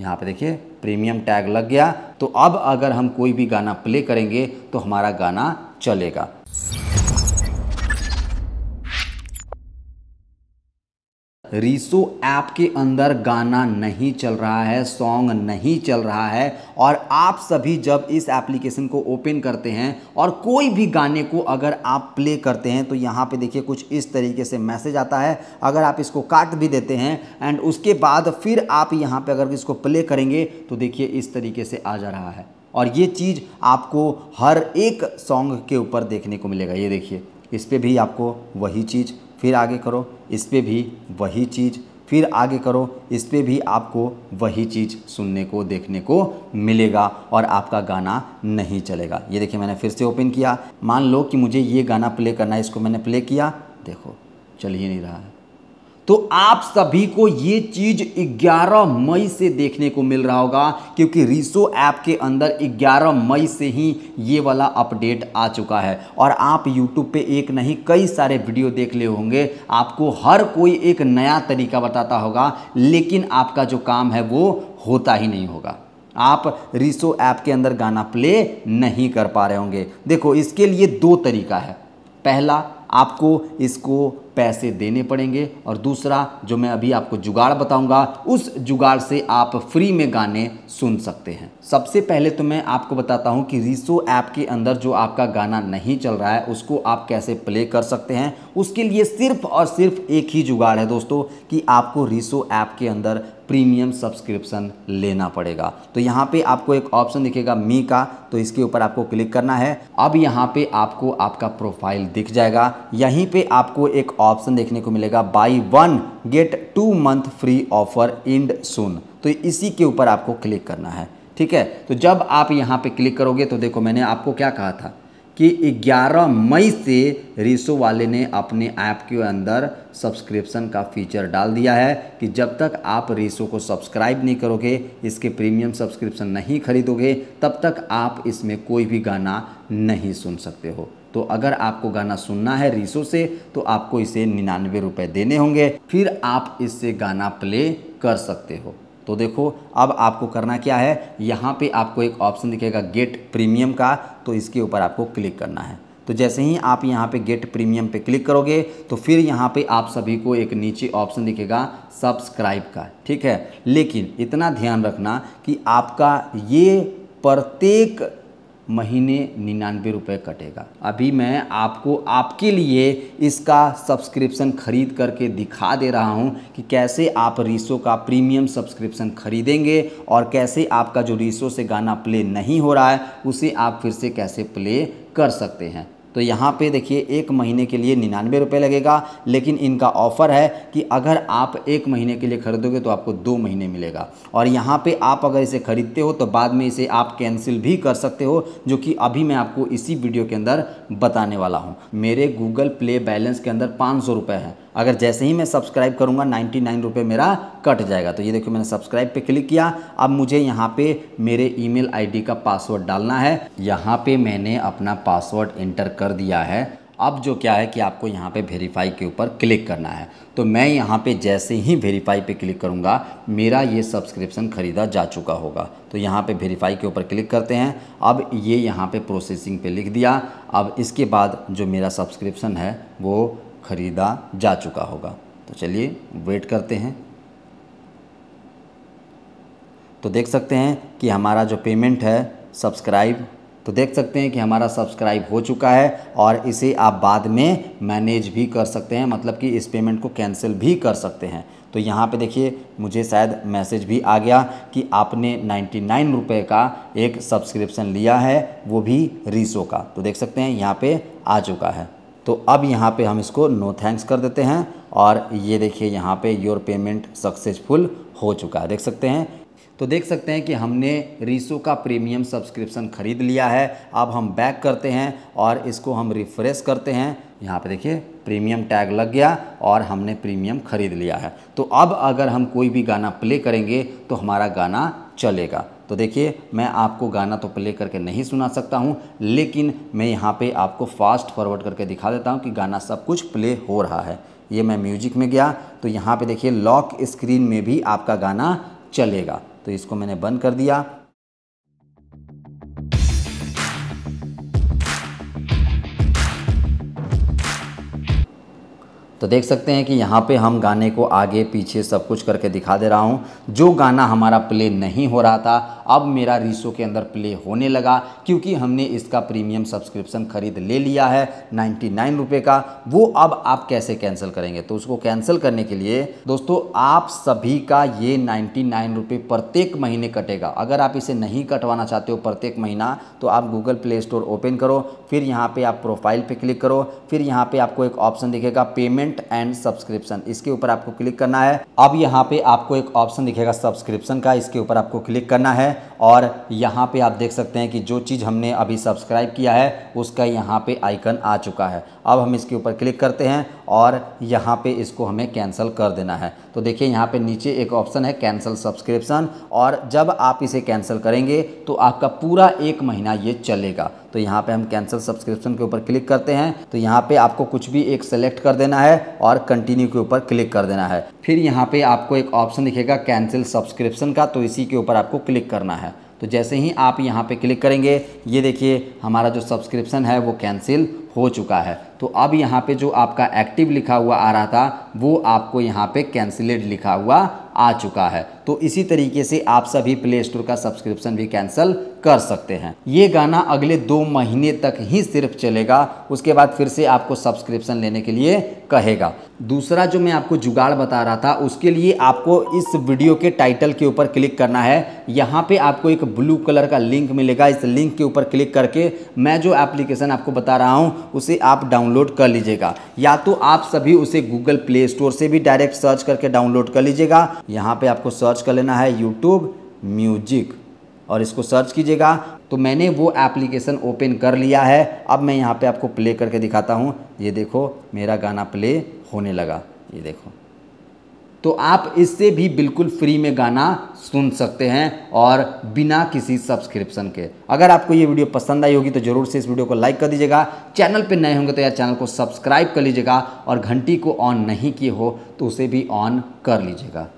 यहाँ पे देखिए प्रीमियम टैग लग गया। तो अब अगर हम कोई भी गाना प्ले करेंगे तो हमारा गाना चलेगा। रीसो ऐप के अंदर गाना नहीं चल रहा है, सॉन्ग नहीं चल रहा है, और आप सभी जब इस एप्लीकेशन को ओपन करते हैं और कोई भी गाने को अगर आप प्ले करते हैं तो यहाँ पे देखिए कुछ इस तरीके से मैसेज आता है। अगर आप इसको काट भी देते हैं एंड उसके बाद फिर आप यहाँ पे अगर इसको प्ले करेंगे तो देखिए इस तरीके से आ जा रहा है। और ये चीज़ आपको हर एक सॉन्ग के ऊपर देखने को मिलेगा। ये देखिए इस पर भी आपको वही चीज़, फिर आगे करो इस पर भी वही चीज़, फिर आगे करो इस पर भी आपको वही चीज़ सुनने को देखने को मिलेगा और आपका गाना नहीं चलेगा। ये देखिए मैंने फिर से ओपन किया, मान लो कि मुझे ये गाना प्ले करना है, इसको मैंने प्ले किया, देखो चल ही नहीं रहा है। तो आप सभी को ये चीज़ 11 मई से देखने को मिल रहा होगा क्योंकि रीसो ऐप के अंदर 11 मई से ही ये वाला अपडेट आ चुका है। और आप YouTube पे एक नहीं कई सारे वीडियो देख ले होंगे, आपको हर कोई एक नया तरीका बताता होगा लेकिन आपका जो काम है वो होता ही नहीं होगा। आप रीसो ऐप के अंदर गाना प्ले नहीं कर पा रहे होंगे। देखो इसके लिए दो तरीका है, पहला आपको इसको पैसे देने पड़ेंगे और दूसरा जो मैं अभी आपको जुगाड़ बताऊंगा उस जुगाड़ से आप फ्री में गाने सुन सकते हैं। सबसे पहले तो मैं आपको बताता हूं कि रीसो ऐप के अंदर जो आपका गाना नहीं चल रहा है उसको आप कैसे प्ले कर सकते हैं। उसके लिए सिर्फ और सिर्फ एक ही जुगाड़ है दोस्तों कि आपको रीसो ऐप के अंदर प्रीमियम सब्सक्रिप्शन लेना पड़ेगा। तो यहाँ पे आपको एक ऑप्शन दिखेगा मी का, तो इसके ऊपर आपको क्लिक करना है। अब यहाँ पे आपको आपका प्रोफाइल दिख जाएगा, यहीं पे आपको एक ऑप्शन देखने को मिलेगा buy one get 2 month free offer end soon, तो इसी के ऊपर आपको क्लिक करना है। ठीक है, तो जब आप यहाँ पे क्लिक करोगे तो देखो मैंने आपको क्या कहा था कि 11 मई से रीसो वाले ने अपने ऐप के अंदर सब्सक्रिप्शन का फीचर डाल दिया है कि जब तक आप रीसो को सब्सक्राइब नहीं करोगे, इसके प्रीमियम सब्सक्रिप्शन नहीं खरीदोगे, तब तक आप इसमें कोई भी गाना नहीं सुन सकते हो। तो अगर आपको गाना सुनना है रीसो से तो आपको इसे 99 रुपये देने होंगे, फिर आप इससे गाना प्ले कर सकते हो। तो देखो अब आपको करना क्या है, यहाँ पे आपको एक ऑप्शन दिखेगा गेट प्रीमियम का, तो इसके ऊपर आपको क्लिक करना है। तो जैसे ही आप यहाँ पे गेट प्रीमियम पे क्लिक करोगे तो फिर यहाँ पे आप सभी को एक नीचे ऑप्शन दिखेगा सब्सक्राइब का। ठीक है, लेकिन इतना ध्यान रखना कि आपका ये प्रत्येक महीने 99 रुपये कटेगा। अभी मैं आपको आपके लिए इसका सब्सक्रिप्शन खरीद करके दिखा दे रहा हूं कि कैसे आप रीसो का प्रीमियम सब्सक्रिप्शन खरीदेंगे और कैसे आपका जो रीसो से गाना प्ले नहीं हो रहा है उसे आप फिर से कैसे प्ले कर सकते हैं। तो यहाँ पे देखिए एक महीने के लिए 99 रुपये लगेगा, लेकिन इनका ऑफ़र है कि अगर आप एक महीने के लिए खरीदोगे तो आपको 2 महीने मिलेगा। और यहाँ पे आप अगर इसे ख़रीदते हो तो बाद में इसे आप कैंसिल भी कर सकते हो, जो कि अभी मैं आपको इसी वीडियो के अंदर बताने वाला हूँ। मेरे गूगल प्ले बैलेंस के अंदर 500 रुपये है, अगर जैसे ही मैं सब्सक्राइब करूँगा 99 रुपये मेरा कट जाएगा। तो ये देखो मैंने सब्सक्राइब पे क्लिक किया, अब मुझे यहाँ पे मेरे ईमेल आईडी का पासवर्ड डालना है। यहाँ पे मैंने अपना पासवर्ड एंटर कर दिया है। अब जो क्या है कि आपको यहाँ पे वेरीफाई के ऊपर क्लिक करना है। तो मैं यहाँ पे जैसे ही वेरीफाई पे क्लिक करूँगा मेरा ये सब्सक्रिप्शन ख़रीदा जा चुका होगा। तो यहाँ पे वेरीफाई के ऊपर क्लिक करते हैं। अब ये यहाँ पे प्रोसेसिंग पे लिख दिया। अब इसके बाद जो मेरा सब्सक्रिप्शन है वो ख़रीदा जा चुका होगा। तो चलिए वेट करते हैं। तो देख सकते हैं कि हमारा जो पेमेंट है सब्सक्राइब, तो देख सकते हैं कि हमारा सब्सक्राइब हो चुका है और इसे आप बाद में मैनेज भी कर सकते हैं, मतलब कि इस पेमेंट को कैंसिल भी कर सकते हैं। तो यहाँ पे देखिए मुझे शायद मैसेज भी आ गया कि आपने 99 रुपये का एक सब्सक्रिप्शन लिया है, वो भी रीसो का। तो देख सकते हैं यहाँ पे आ चुका है। तो अब यहाँ पे हम इसको नो थैंक्स कर देते हैं और ये देखिए यहाँ पे योर पेमेंट सक्सेसफुल हो चुका है, देख सकते हैं। तो देख सकते हैं कि हमने रीसो का प्रीमियम सब्सक्रिप्शन ख़रीद लिया है। अब हम बैक करते हैं और इसको हम रिफ़्रेश करते हैं। यहाँ पे देखिए प्रीमियम टैग लग गया और हमने प्रीमियम ख़रीद लिया है। तो अब अगर हम कोई भी गाना प्ले करेंगे तो हमारा गाना चलेगा। तो देखिए मैं आपको गाना तो प्ले करके नहीं सुना सकता हूँ, लेकिन मैं यहाँ पे आपको फास्ट फॉरवर्ड करके दिखा देता हूँ कि गाना सब कुछ प्ले हो रहा है। ये मैं म्यूजिक में गया तो यहाँ पे देखिए लॉक स्क्रीन में भी आपका गाना चलेगा। तो इसको मैंने बंद कर दिया। तो देख सकते हैं कि यहाँ पे हम गाने को आगे पीछे सब कुछ करके दिखा दे रहा हूँ। जो गाना हमारा प्ले नहीं हो रहा था अब मेरा रीसो के अंदर प्ले होने लगा, क्योंकि हमने इसका प्रीमियम सब्सक्रिप्शन खरीद ले लिया है 99 रुपये का। वो अब आप कैसे कैंसिल करेंगे, तो उसको कैंसिल करने के लिए दोस्तों आप सभी का ये 99 रुपये प्रत्येक महीने कटेगा। अगर आप इसे नहीं कटवाना चाहते हो प्रत्येक महीना, तो आप गूगल प्ले स्टोर ओपन करो, फिर यहाँ पर आप प्रोफाइल पर क्लिक करो, फिर यहाँ पर आपको एक ऑप्शन दिखेगा पेमेंट एंड सब्सक्रिप्शन, इसके ऊपर आपको क्लिक करना है। अब यहाँ पर आपको एक ऑप्शन दिखेगा सब्सक्रिप्शन का, इसके ऊपर आपको क्लिक करना है। और यहाँ पे आप देख सकते हैं कि जो चीज़ हमने अभी सब्सक्राइब किया है उसका यहाँ पे आइकन आ चुका है। अब हम इसके ऊपर क्लिक करते हैं और यहाँ पे इसको हमें कैंसिल कर देना है। तो देखिए यहाँ पे नीचे एक ऑप्शन है कैंसिल सब्सक्रिप्शन, और जब आप इसे कैंसिल करेंगे तो आपका पूरा एक महीना ये चलेगा। तो यहाँ पे हम कैंसिल सब्सक्रिप्शन के ऊपर क्लिक करते हैं। तो यहाँ पे आपको कुछ भी एक सेलेक्ट कर देना है और कंटिन्यू के ऊपर क्लिक कर देना है। फिर यहाँ पे आपको एक ऑप्शन दिखेगा कैंसिल सब्सक्रिप्शन का, तो इसी के ऊपर आपको क्लिक करना है। तो जैसे ही आप यहाँ पे क्लिक करेंगे, ये देखिए हमारा जो सब्सक्रिप्शन है वो कैंसिल हो चुका है। तो अब यहाँ पे जो आपका एक्टिव लिखा हुआ आ रहा था वो आपको यहाँ पे कैंसिलेड लिखा हुआ आ चुका है। तो इसी तरीके से आप सभी प्ले स्टोर का सब्सक्रिप्शन भी कैंसिल कर सकते हैं। ये गाना अगले 2 महीने तक ही सिर्फ चलेगा, उसके बाद फिर से आपको सब्सक्रिप्शन लेने के लिए कहेगा। दूसरा जो मैं आपको जुगाड़ बता रहा था, उसके लिए आपको इस वीडियो के टाइटल के ऊपर क्लिक करना है। यहाँ पे आपको एक ब्लू कलर का लिंक मिलेगा, इस लिंक के ऊपर क्लिक करके मैं जो एप्लीकेशन आपको बता रहा हूँ उसे आप डाउनलोड कर लीजिएगा, या तो आप सभी उसे गूगल प्ले स्टोर से भी डायरेक्ट सर्च करके डाउनलोड कर लीजिएगा। यहाँ पे आपको सर्च कर लेना है YouTube म्यूजिक और इसको सर्च कीजिएगा। तो मैंने वो एप्लीकेशन ओपन कर लिया है। अब मैं यहाँ पे आपको प्ले करके दिखाता हूँ। ये देखो मेरा गाना प्ले होने लगा, ये देखो। तो आप इससे भी बिल्कुल फ्री में गाना सुन सकते हैं और बिना किसी सब्सक्रिप्शन के। अगर आपको ये वीडियो पसंद आई होगी तो ज़रूर से इस वीडियो को लाइक कर दीजिएगा। चैनल पे नए होंगे तो यार चैनल को सब्सक्राइब कर लीजिएगा, और घंटी को ऑन नहीं किए हो तो उसे भी ऑन कर लीजिएगा।